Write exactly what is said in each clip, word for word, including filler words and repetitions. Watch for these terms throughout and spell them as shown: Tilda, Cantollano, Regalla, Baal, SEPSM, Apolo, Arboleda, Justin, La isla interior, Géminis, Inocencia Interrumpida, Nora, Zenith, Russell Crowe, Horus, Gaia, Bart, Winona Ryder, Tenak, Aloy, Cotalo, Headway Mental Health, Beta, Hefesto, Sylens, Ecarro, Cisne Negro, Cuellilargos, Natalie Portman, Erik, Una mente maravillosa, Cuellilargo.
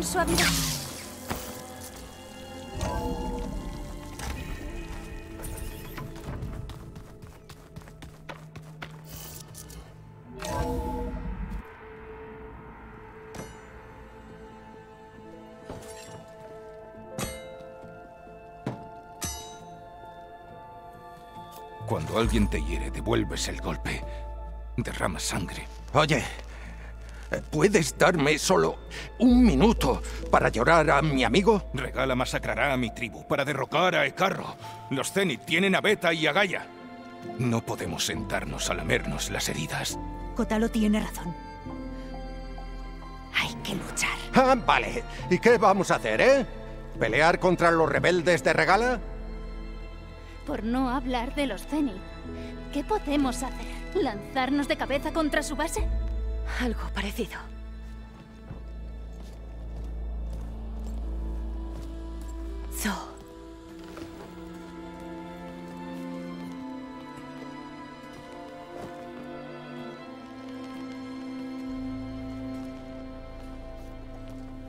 con suavidad. Cuando alguien te hiere, devuelves el golpe. Derramas sangre. Oye, ¿puedes darme solo un minuto para llorar a mi amigo? Regalla masacrará a mi tribu para derrocar a Ecarro. Los Zenith tienen a Beta y a Gaia. No podemos sentarnos a lamernos las heridas. Cotalo tiene razón. Hay que luchar. Ah, vale. ¿Y qué vamos a hacer, eh? ¿Pelear contra los rebeldes de Regalla? Por no hablar de los Zenith. ¿Qué podemos hacer? ¿Lanzarnos de cabeza contra su base? Algo parecido. Zo.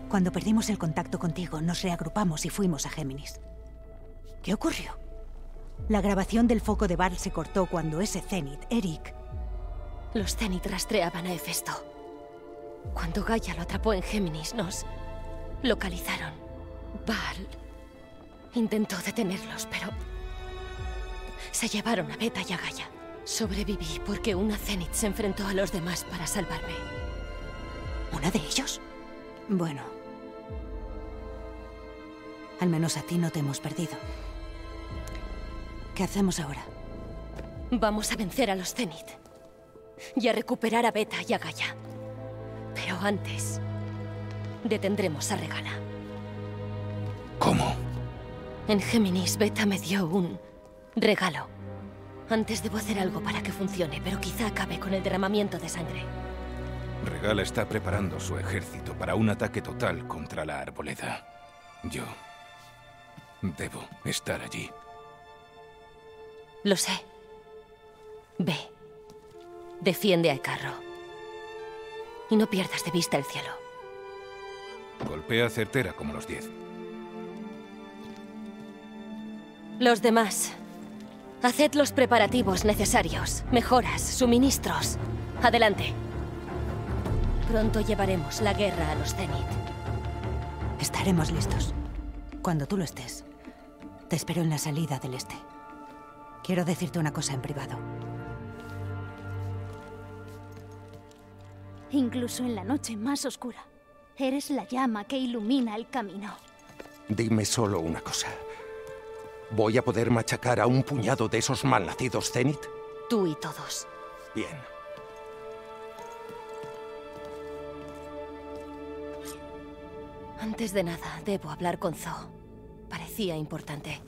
Cuando perdimos el contacto contigo, nos reagrupamos y fuimos a Géminis. ¿Qué ocurrió? La grabación del foco de Bart se cortó cuando ese Zenith, Erik... Los Zenith rastreaban a Hefesto. Cuando Gaia lo atrapó en Géminis, nos localizaron. Baal intentó detenerlos, pero se llevaron a Beta y a Gaia. Sobreviví porque una Zenith se enfrentó a los demás para salvarme. ¿Una de ellos? Bueno. Al menos a ti no te hemos perdido. ¿Qué hacemos ahora? Vamos a vencer a los Zenith y a recuperar a Beta y a Gaia. Pero antes, detendremos a Regalla. ¿Cómo? En Géminis, Beta me dio un regalo. Antes debo hacer algo para que funcione, pero quizá acabe con el derramamiento de sangre. Regalla está preparando su ejército para un ataque total contra la Arboleda. Yo debo estar allí. Lo sé. Ve. Defiende a Ecarro. Y no pierdas de vista el cielo. Golpea certera como los diez. Los demás. Haced los preparativos necesarios. Mejoras, suministros. Adelante. Pronto llevaremos la guerra a los Zenith. Estaremos listos. Cuando tú lo estés. Te espero en la salida del este. Quiero decirte una cosa en privado. Incluso en la noche más oscura, eres la llama que ilumina el camino. Dime solo una cosa. ¿Voy a poder machacar a un puñado de esos malnacidos Zenith? Tú y todos. Bien. Antes de nada, debo hablar con Zo. Parecía importante.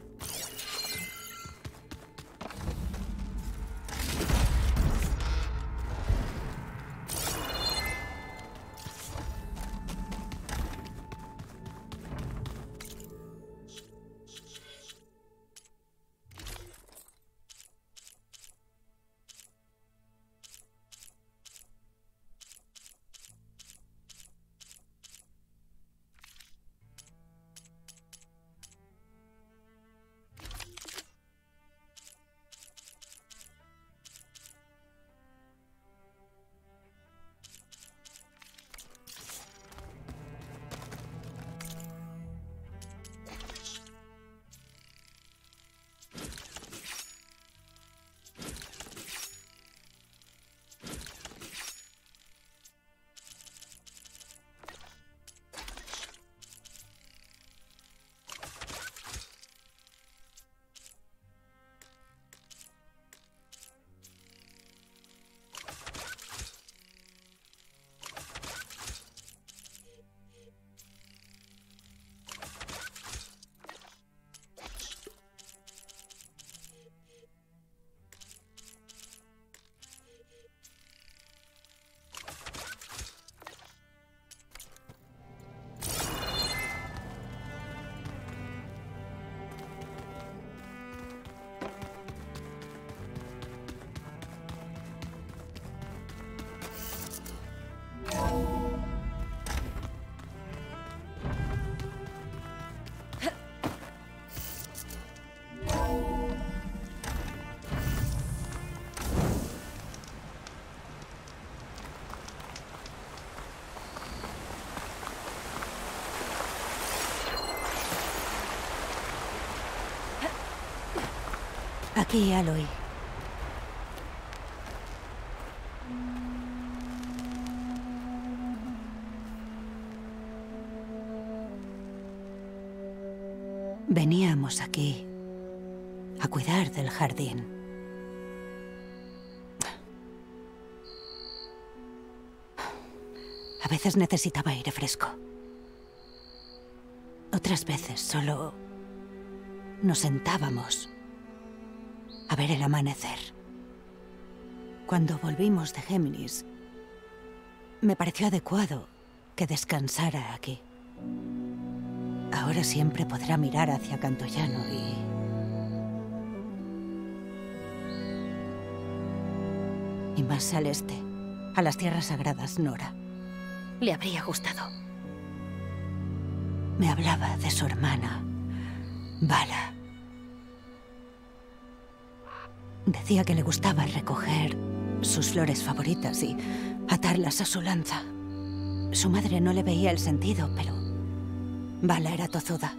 y Aloy. Veníamos aquí a cuidar del jardín. A veces necesitaba aire fresco. Otras veces solo nos sentábamos a ver el amanecer. Cuando volvimos de Géminis, me pareció adecuado que descansara aquí. Ahora siempre podrá mirar hacia Cantollano y... y más al este, a las tierras sagradas Nora. Le habría gustado. Me hablaba de su hermana, Vala. Decía que le gustaba recoger sus flores favoritas y atarlas a su lanza. Su madre no le veía el sentido, pero Vala era tozuda.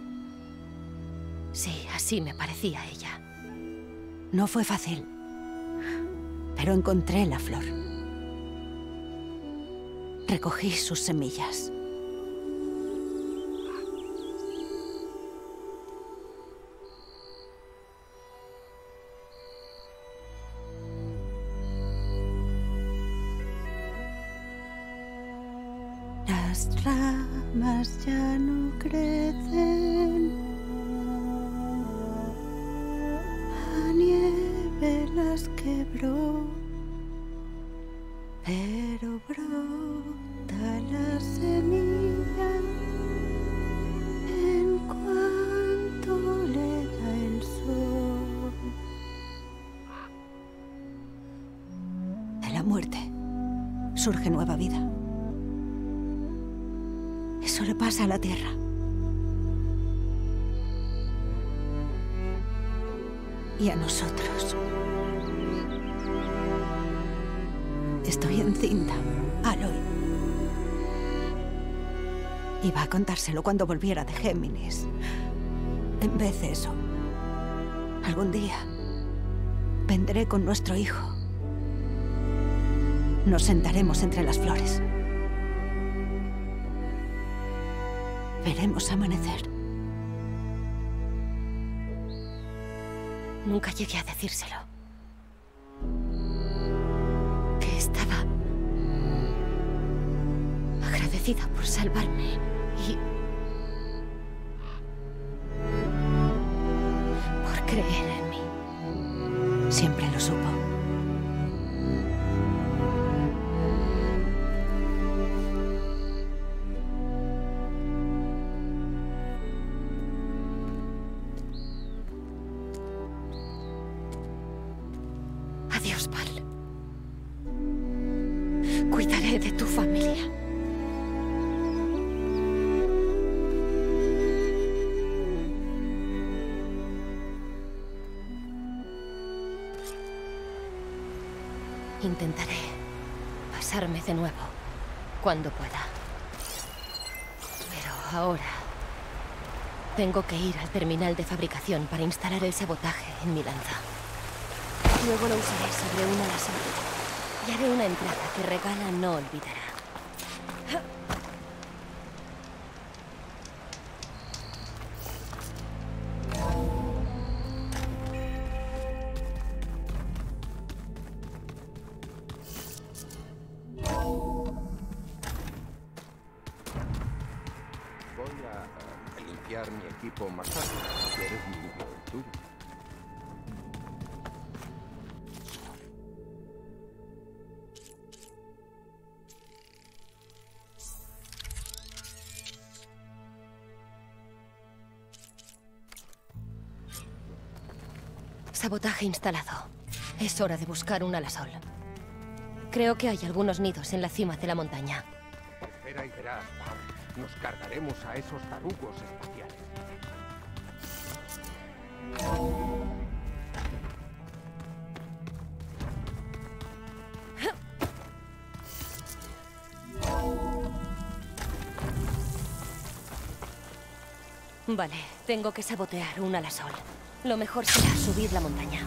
Sí, así me parecía ella. No fue fácil, pero encontré la flor. Recogí sus semillas. Las ramas ya no crecen, la nieve las quebró, pero brota la semilla en cuanto le da el sol. De la muerte surge nueva vida. Eso le pasa a la Tierra. Y a nosotros. Estoy encinta, Aloy. Iba a contárselo cuando volviera de Géminis. En vez de eso, algún día vendré con nuestro hijo. Nos sentaremos entre las flores. Veremos amanecer. Nunca llegué a decírselo. Que estaba agradecida por salvarme y por creer en mí. Siempre lo supo. Adiós, Baal. Cuidaré de tu familia. Intentaré pasarme de nuevo cuando pueda. Pero ahora tengo que ir al terminal de fabricación para instalar el sabotaje en mi lanza. Luego lo usaré sobre una alasol y haré una entrada que Regalla no olvidará. Voy a, a limpiar mi equipo más fácil. ¿Quieres mi equipo del tuyo? Sabotaje instalado. Es hora de buscar un alasol. Creo que hay algunos nidos en la cima de la montaña. Espera y verás, Bart. Nos cargaremos a esos tarugos espaciales. Vale, tengo que sabotear un alasol. Lo mejor será subir la montaña.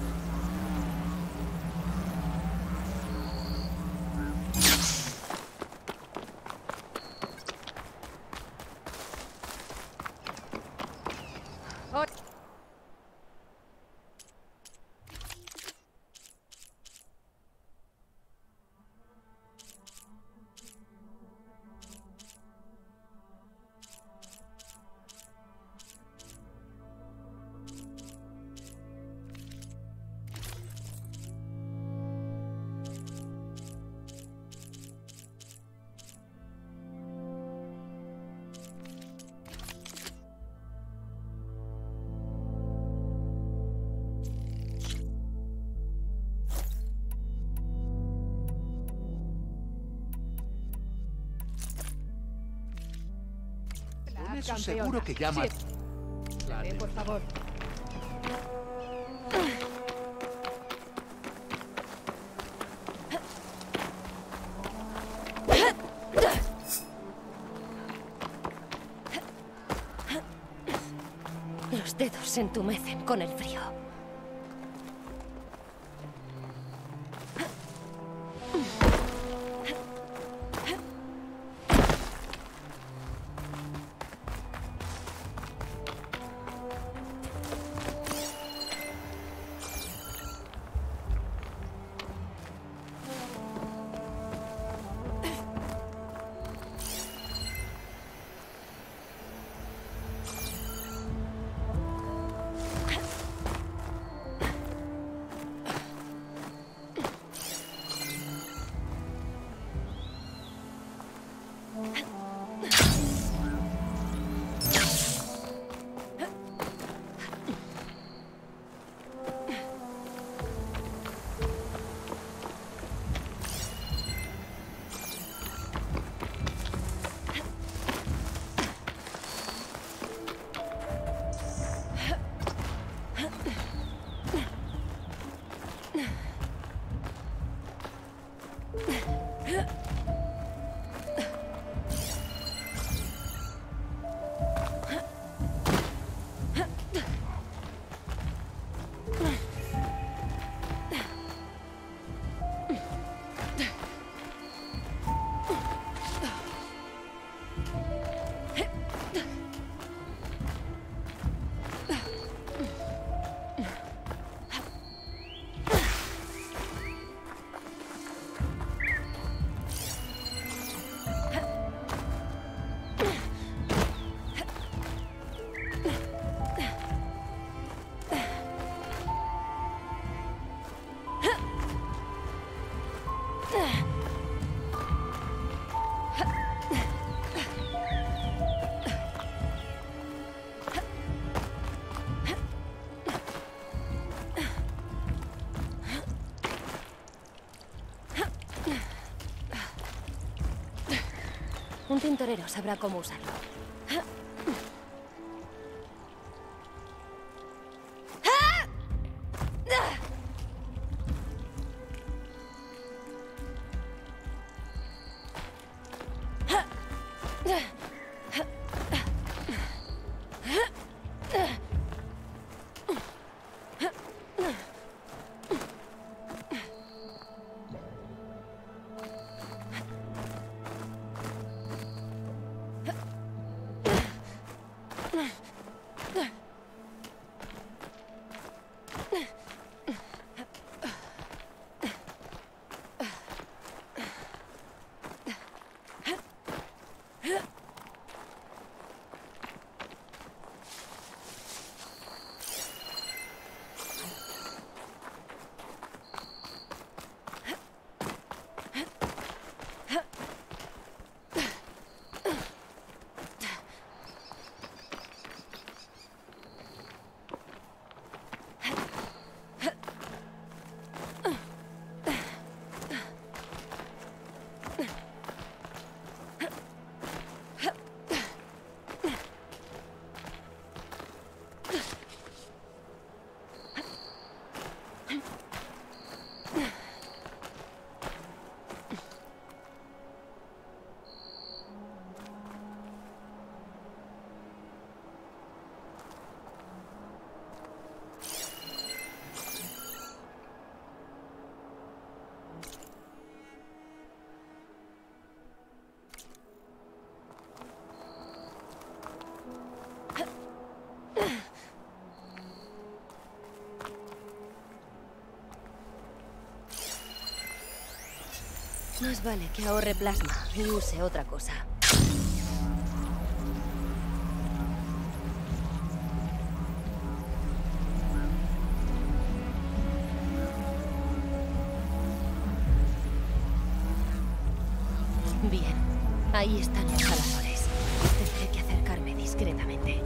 Eso seguro que llama. Sí. Dale, por favor. Los dedos se entumecen con el frío. Un tintorero sabrá cómo usarlo. Más vale que ahorre plasma y use otra cosa. Bien, ahí están los alasoles. Tendré que acercarme discretamente.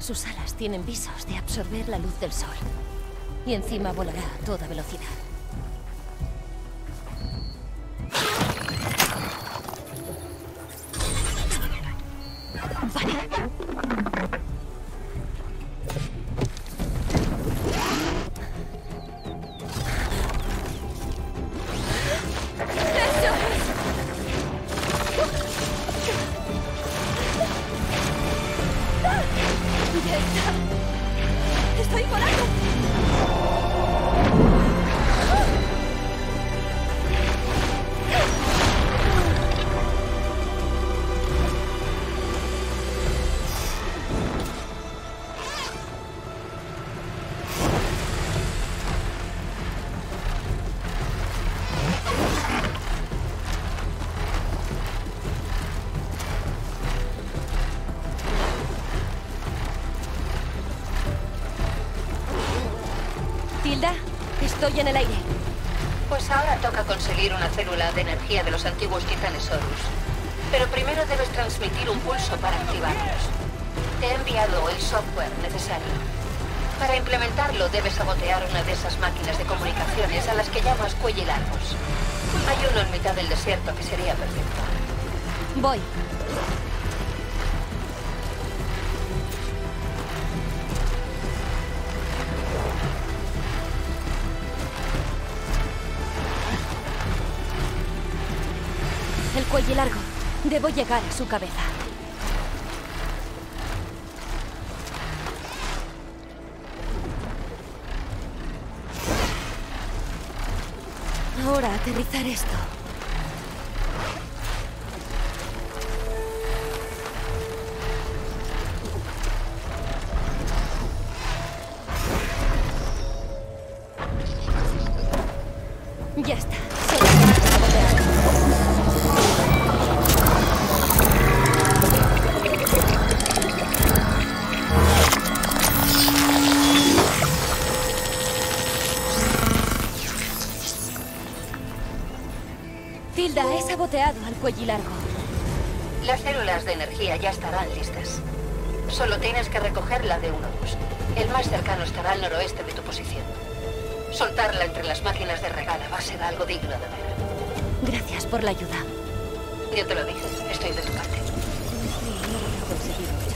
Sus alas tienen visos de absorber la luz del sol. Y encima volará a toda velocidad. Estoy en el aire. Pues ahora toca conseguir una célula de energía de los antiguos titanes Horus. Pero primero debes transmitir un pulso para activarlos. Te he enviado el software necesario. Para implementarlo debes sabotear una de esas máquinas de comunicaciones a las que llamas Cuellilargos. Hay uno en mitad del desierto que sería perfecto. Voy. Cuellilargo, debo llegar a su cabeza. Ahora aterrizar esto. Ya está. Tilda, he saboteado al Cuellilargo. Las células de energía ya estarán listas. Solo tienes que recogerla de un obús. El más cercano estará al noroeste de tu posición. Soltarla entre las máquinas de Regalla va a ser algo digno de ver. Gracias por la ayuda. Yo te lo dije, estoy de tu parte. Sí, no lo he conseguido yo.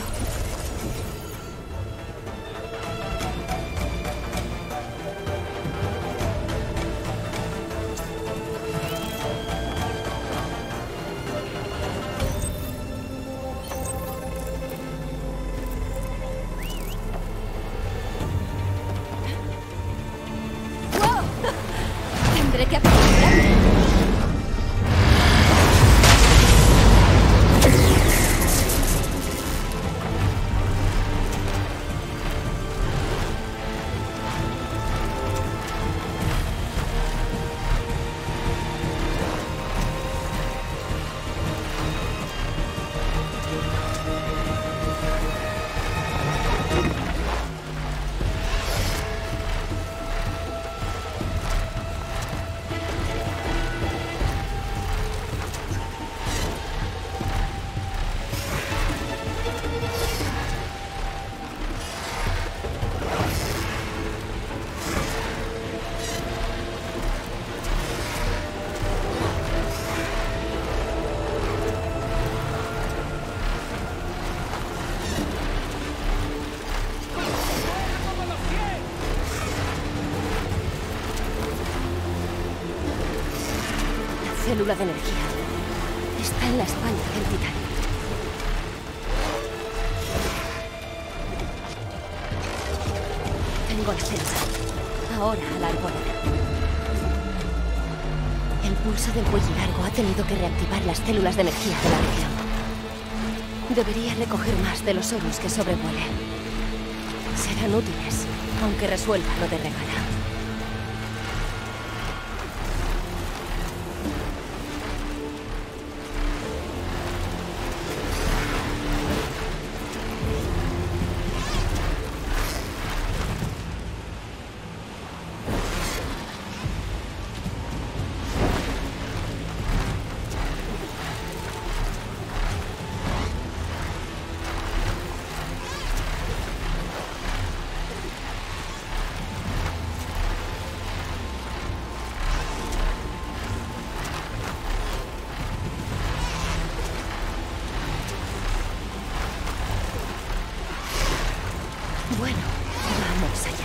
La célula de energía está en la espalda del titán. Tengo la célula. Ahora a la Arboleda. El pulso del Cuellilargo ha tenido que reactivar las células de energía de la región. Debería recoger más de los Horus que sobrevuelen. Serán útiles, aunque resuelva lo de Regalla. Bueno, vamos allá.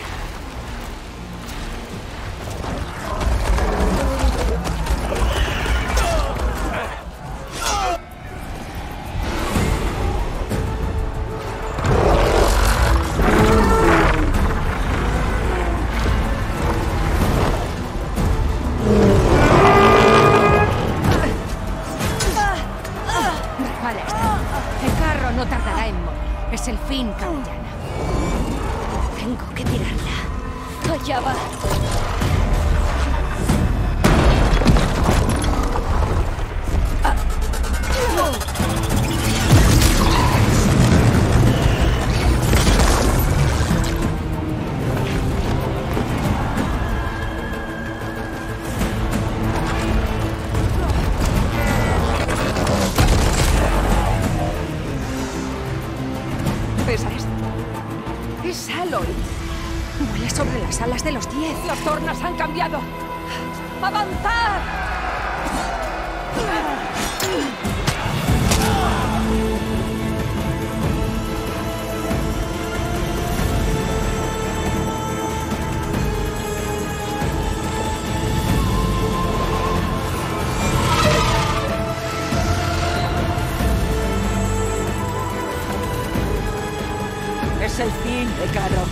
Ecarro,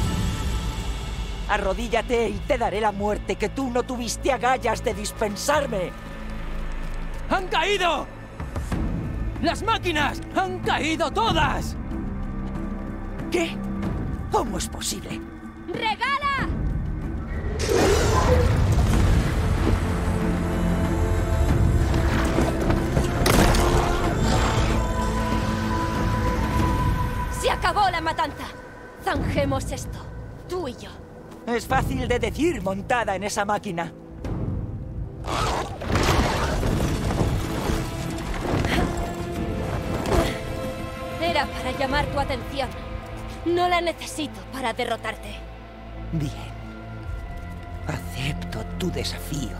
arrodíllate y te daré la muerte que tú no tuviste agallas de dispensarme. ¡Han caído! ¡Las máquinas! ¡Han caído todas! ¿Qué? ¿Cómo es posible? ¡Regalla! ¡Se acabó la matanza! Zanjemos esto, tú y yo. Es fácil de decir montada en esa máquina. Era para llamar tu atención. No la necesito para derrotarte. Bien. Acepto tu desafío.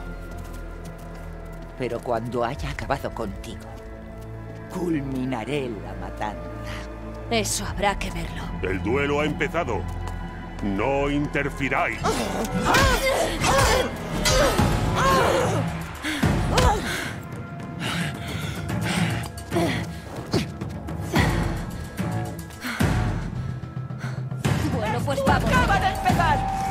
Pero cuando haya acabado contigo, culminaré la matanza. Eso habrá que verlo. El duelo ha empezado. No interfiráis. Bueno, pues vamos. ¡Acaba de empezar!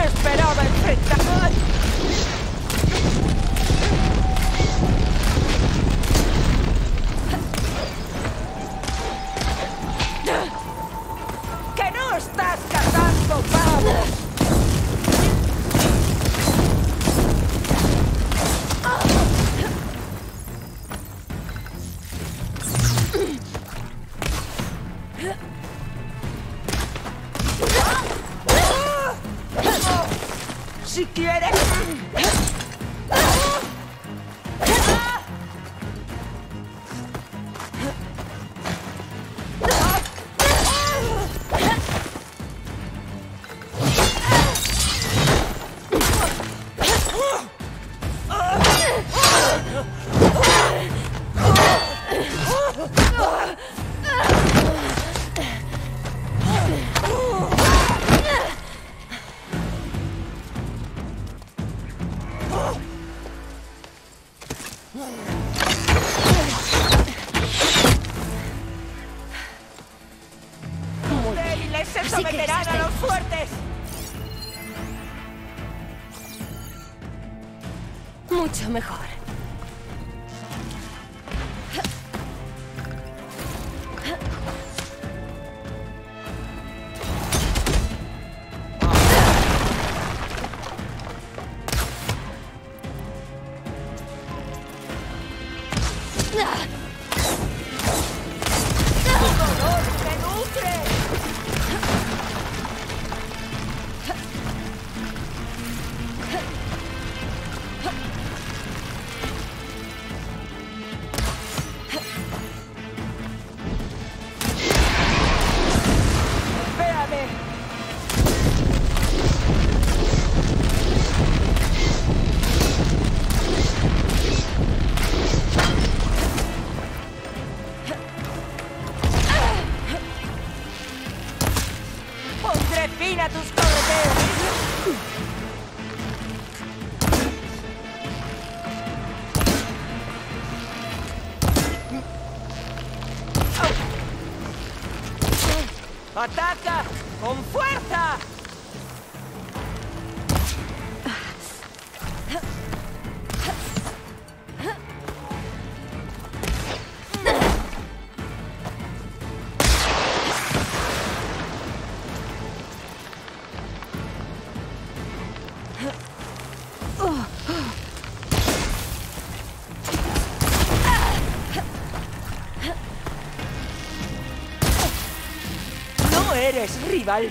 Esperaba enfrentar. Los débiles se someterán a los fuertes. Mucho mejor. ¡Ataca! ¡Con fuerza! Rival.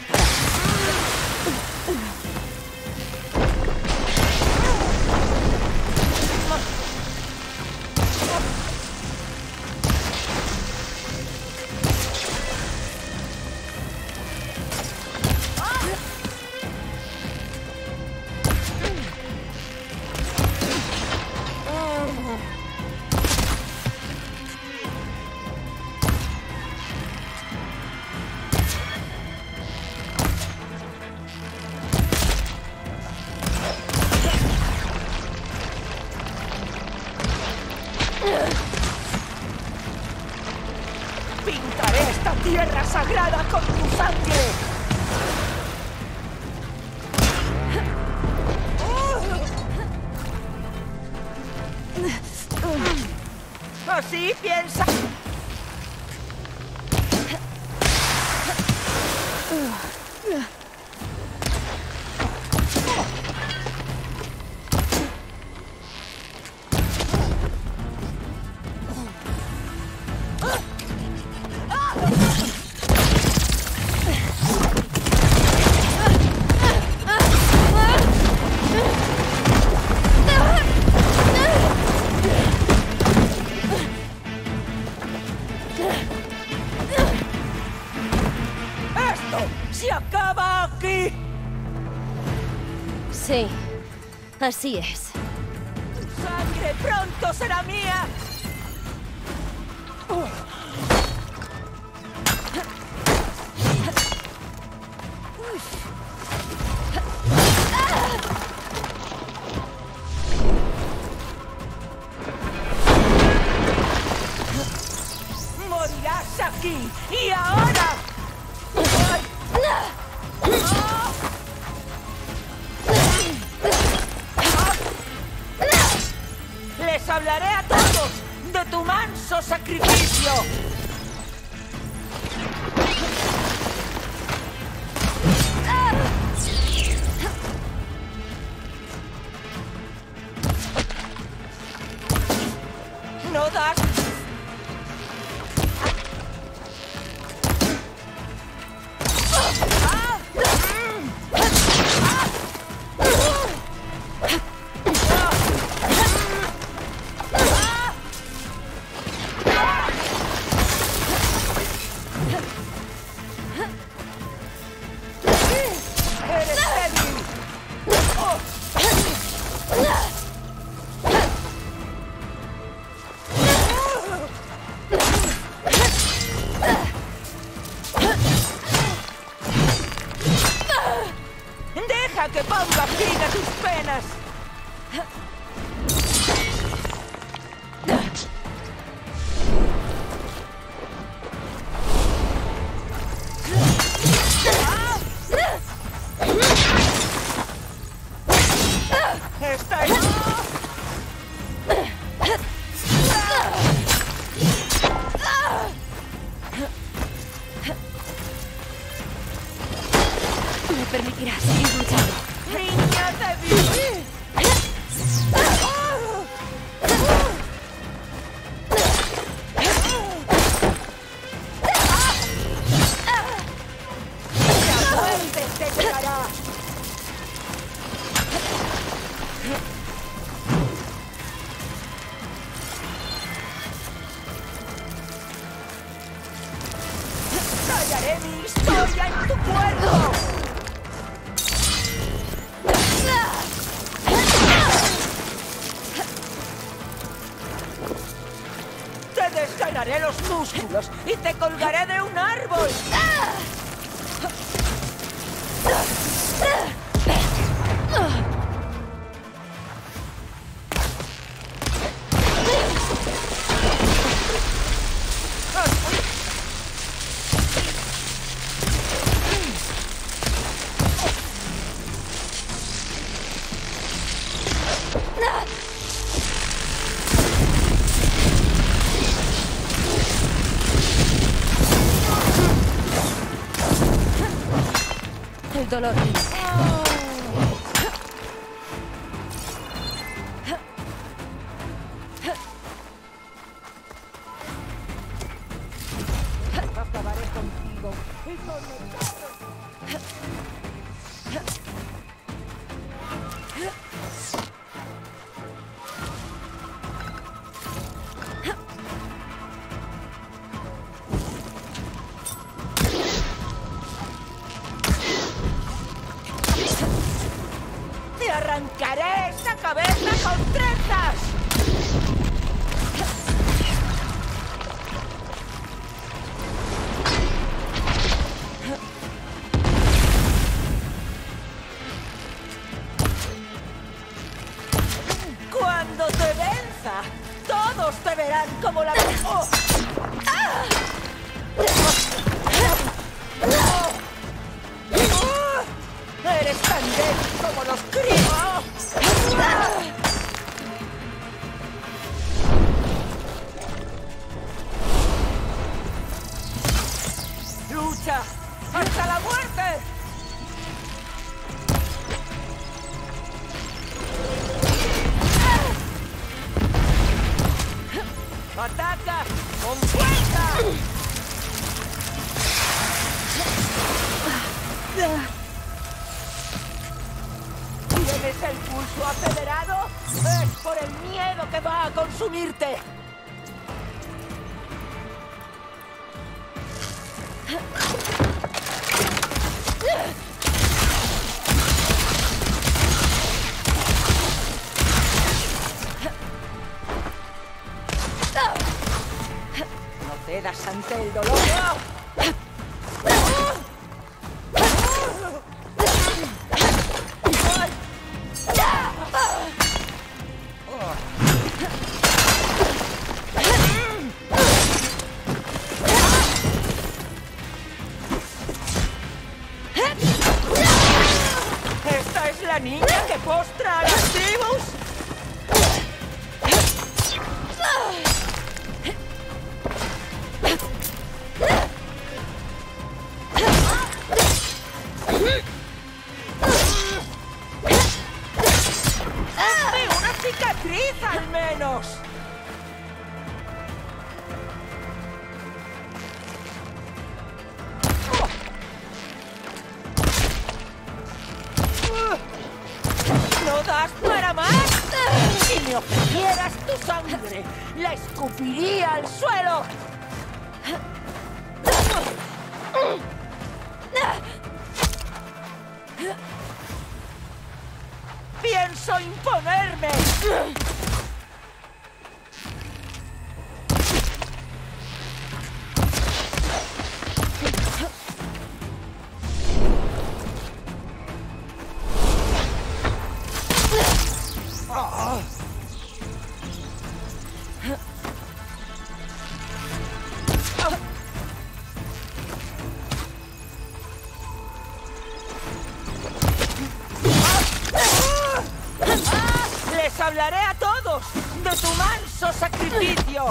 Así es. ¡Tu sangre pronto será mía! ¡Morirás aquí! ¡Y ahora! Hablaré a todos de tu manso sacrificio. No das. te escanaré los músculos y te colgaré de un árbol. Dolor. Acabaré contigo y con ¡arrancaré esa cabeza con trenzas! Cuando te venza, todos te verán como la... ¡Oh! ¡Ah! ¡Eres tan débil como los críos! ¡Ah! ¡Lucha! ¡Hasta la muerte! ¡Ah! ¡Ataca con fuerza! ¿Tienes el pulso acelerado? Es por el miedo que va a consumirte. No cedas ante el dolor. ¡Postra a las tribus! ¡Hazme una cicatriz al menos! ¡Para más! Si me ofrecieras tu sangre, la escupiría al suelo. ¡Pienso imponerme! ¡Les hablaré a todos de tu manso sacrificio!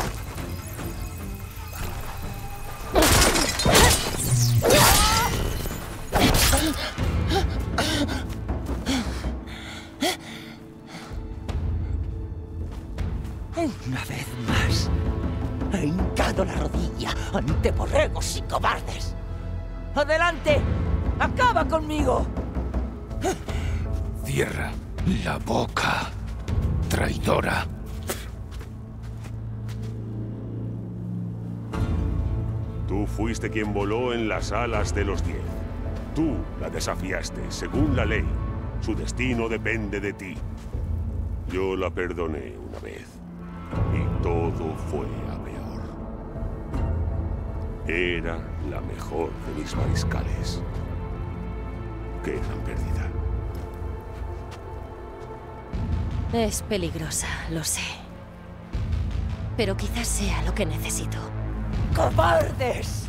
Una vez más, he hincado la rodilla ante borregos y cobardes. ¡Adelante! ¡Acaba conmigo! Cierra la boca, traidora. Tú fuiste quien voló en las alas de los diez. Tú la desafiaste, según la ley. Su destino depende de ti. Yo la perdoné una vez, y todo fue a peor. Era la mejor de mis mariscales. Qué gran pérdida. Es peligrosa, lo sé. Pero quizás sea lo que necesito. ¡Cobardes!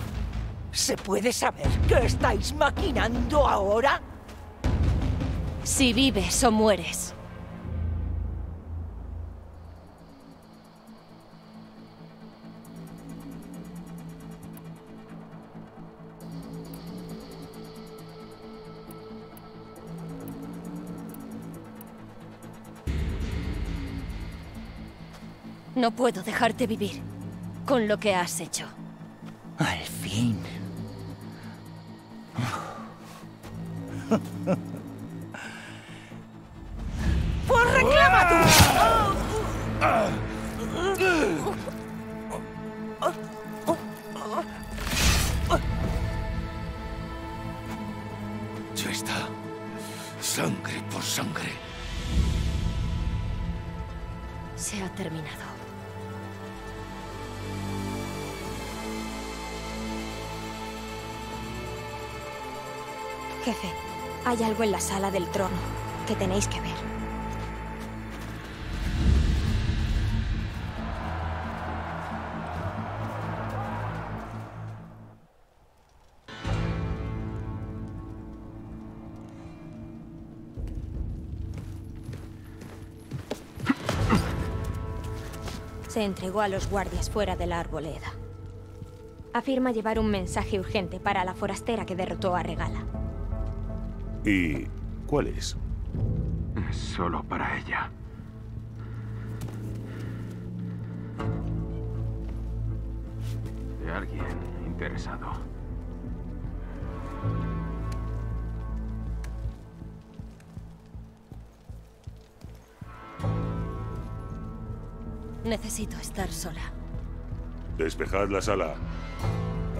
¿Se puede saber qué estáis maquinando ahora? Si vives o mueres. No puedo dejarte vivir con lo que has hecho. Al fin. ¡Pues reclama tú! Ya está. Sangre por sangre. Se ha terminado. Jefe, hay algo en la sala del trono que tenéis que ver. Se entregó a los guardias fuera de la Arboleda. Afirma llevar un mensaje urgente para la forastera que derrotó a Regalla. ¿Y cuál es? Es solo para ella. De alguien interesado. Necesito estar sola. Despejad la sala.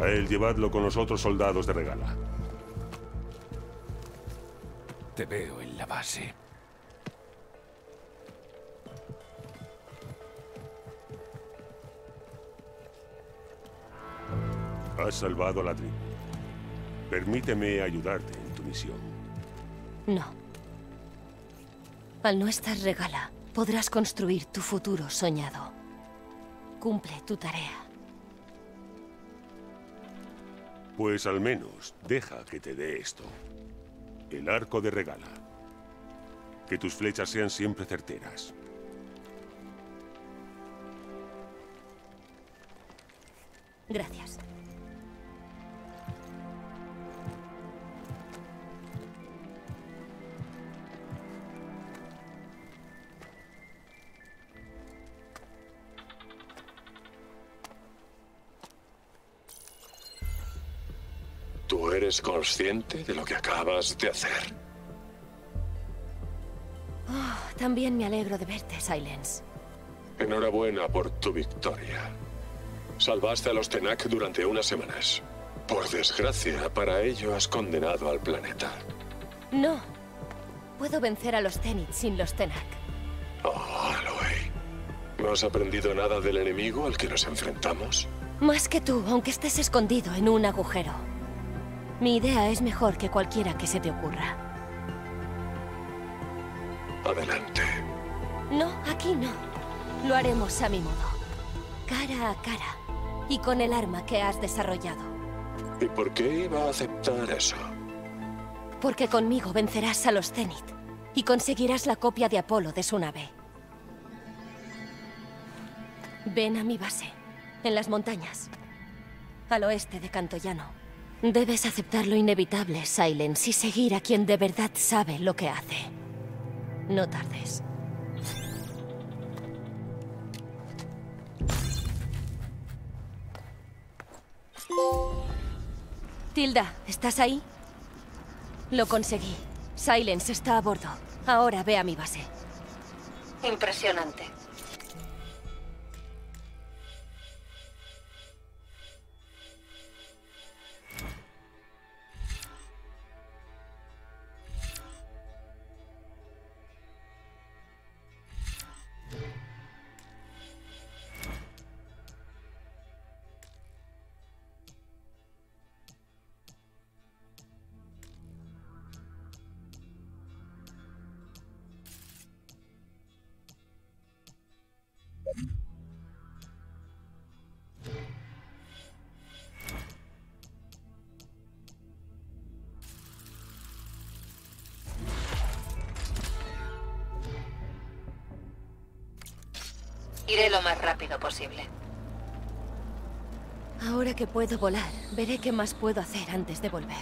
A él llevadlo con los otros soldados de Regalla. Te veo en la base. Has salvado a la tribu. Permíteme ayudarte en tu misión. No. Al no estar Regalla, podrás construir tu futuro soñado. Cumple tu tarea. Pues al menos deja que te dé esto. El arco de Regalla. Que tus flechas sean siempre certeras. Gracias. ¿Tú eres consciente de lo que acabas de hacer? Oh, también me alegro de verte, Sylens. Enhorabuena por tu victoria. Salvaste a los Tenak durante unas semanas. Por desgracia, para ello has condenado al planeta. No. Puedo vencer a los Zenith sin los Tenak. Oh, Aloy. ¿No has aprendido nada del enemigo al que nos enfrentamos? Más que tú, aunque estés escondido en un agujero. Mi idea es mejor que cualquiera que se te ocurra. Adelante. No, aquí no. Lo haremos a mi modo. Cara a cara. Y con el arma que has desarrollado. ¿Y por qué iba a aceptar eso? Porque conmigo vencerás a los Zenith. Y conseguirás la copia de Apolo de su nave. Ven a mi base. En las montañas. Al oeste de Cantollano. Debes aceptar lo inevitable, Sylens, y seguir a quien de verdad sabe lo que hace. No tardes. Tilda, ¿estás ahí? Lo conseguí. Sylens está a bordo. Ahora ve a mi base. Impresionante. Iré lo más rápido posible. Ahora que puedo volar, veré qué más puedo hacer antes de volver.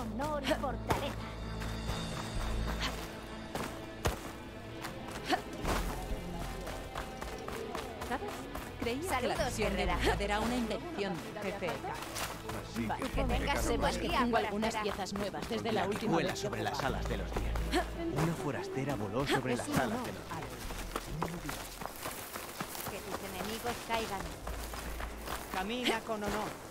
Honor y fortaleza. ¿Sabes? Creía que la acción era una invención, jefe. Vale, que tengas que tengo algunas piezas nuevas desde la última vez. Vuela sobre las alas de los días. Una forastera voló sobre las alas de los días. Que tus enemigos caigan. Camina con honor.